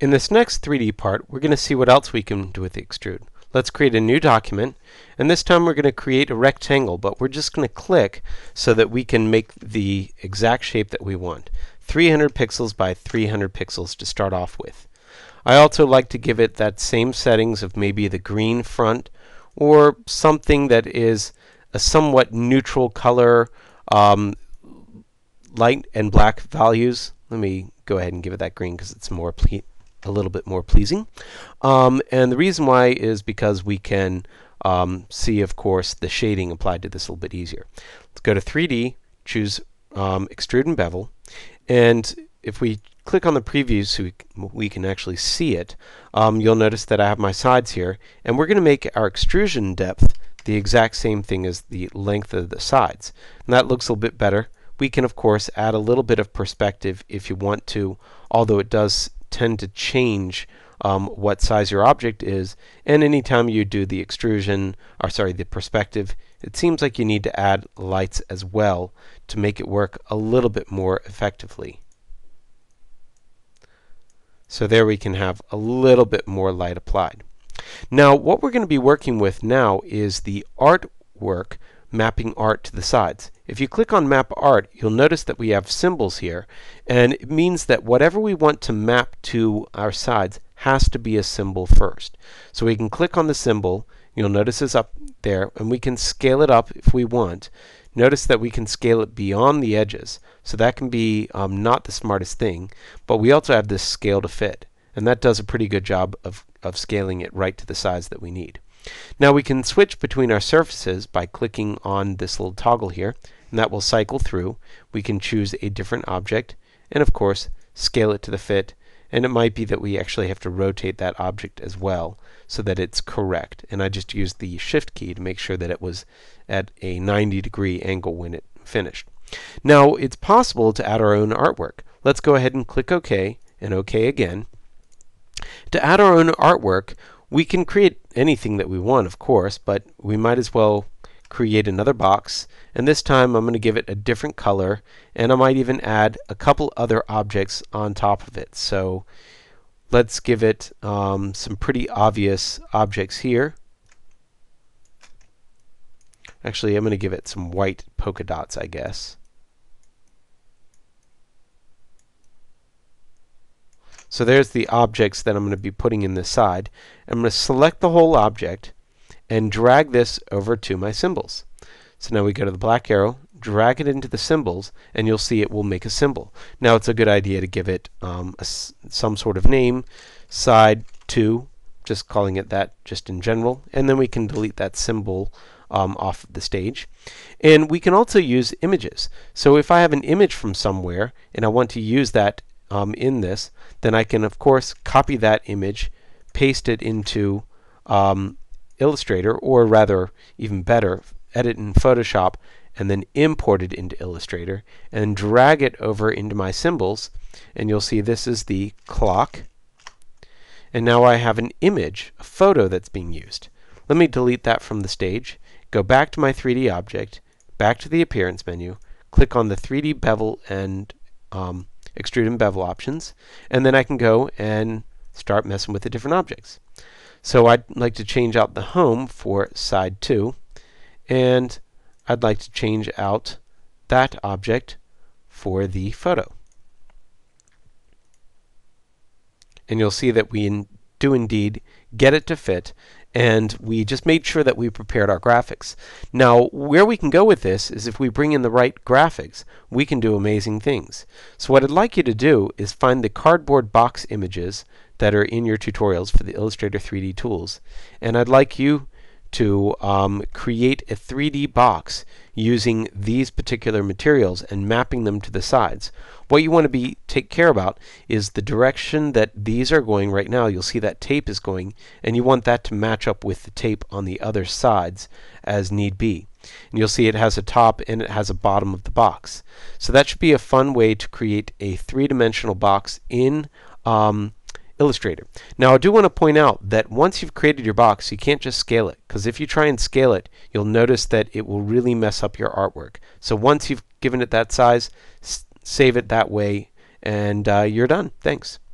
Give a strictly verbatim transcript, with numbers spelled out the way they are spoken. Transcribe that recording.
In this next three D part, we're going to see what else we can do with the extrude. Let's create a new document, and this time we're going to create a rectangle, but we're just going to click so that we can make the exact shape that we want. three hundred pixels by three hundred pixels to start off with. I also like to give it that same settings of maybe the green front or something that is a somewhat neutral color, um, light and black values. Let me go ahead and give it that green because it's more ple a little bit more pleasing. Um, and the reason why is because we can um, see, of course, the shading applied to this a little bit easier. Let's go to three D, choose um, Extrude and Bevel, and if we click on the preview so we, we can actually see it, um, you'll notice that I have my sides here, and we're going to make our extrusion depth the exact same thing as the length of the sides. And that looks a little bit better. We can, of course, add a little bit of perspective if you want to, although it does tend to change um, what size your object is, and anytime you do the extrusion, or sorry, the perspective, it seems like you need to add lights as well to make it work a little bit more effectively. So there we can have a little bit more light applied. Now what we're going to be working with now is the artwork, mapping art to the sides. If you click on map art, you'll notice that we have symbols here, and it means that whatever we want to map to our sides has to be a symbol first. So we can click on the symbol, you'll notice it's up there, and we can scale it up if we want. Notice that we can scale it beyond the edges, so that can be um, not the smartest thing, but we also have this scale to fit, and that does a pretty good job of, of scaling it right to the size that we need. Now we can switch between our surfaces by clicking on this little toggle here, and that will cycle through. We can choose a different object, and of course scale it to the fit, and it might be that we actually have to rotate that object as well so that it's correct. And I just used the shift key to make sure that it was at a ninety degree angle when it finished. Now it's possible to add our own artwork. Let's go ahead and click OK and OK again. To add our own artwork, we can create anything that we want, of course, but we might as well create another box, and this time I'm going to give it a different color, and I might even add a couple other objects on top of it. So let's give it um, some pretty obvious objects here. Actually, I'm going to give it some white polka dots, I guess. So there's the objects that I'm going to be putting in this side. I'm going to select the whole object and drag this over to my symbols. So now we go to the black arrow, drag it into the symbols, and you'll see it will make a symbol. Now it's a good idea to give it um, a, some sort of name, side two, just calling it that just in general, and then we can delete that symbol um, off of the stage. And we can also use images. So if I have an image from somewhere and I want to use that Um, in this, then I can of course copy that image, paste it into um, Illustrator, or rather even better, edit in Photoshop and then import it into Illustrator and drag it over into my symbols, and you'll see this is the clock, and now I have an image, a photo that's being used. Let me delete that from the stage, go back to my three D object, back to the appearance menu, click on the three D bevel and um, extrude and bevel options, and then I can go and start messing with the different objects. So I'd like to change out the home for side two, and I'd like to change out that object for the photo. And you'll see that we in, do indeed get it to fit, and we just made sure that we prepared our graphics. Now where we can go with this is if we bring in the right graphics, we can do amazing things. So what I'd like you to do is find the cardboard box images that are in your tutorials for the Illustrator three D tools, and I'd like you to um, create a three D box using these particular materials and mapping them to the sides. What you want to be take care about is the direction that these are going right now. You'll see that tape is going, and you want that to match up with the tape on the other sides as need be. And you'll see it has a top and it has a bottom of the box. So that should be a fun way to create a three-dimensional box in um, Illustrator. Now I do want to point out that once you've created your box, you can't just scale it, because if you try and scale it, you'll notice that it will really mess up your artwork. So once you've given it that size, save it that way, and uh, you're done. Thanks.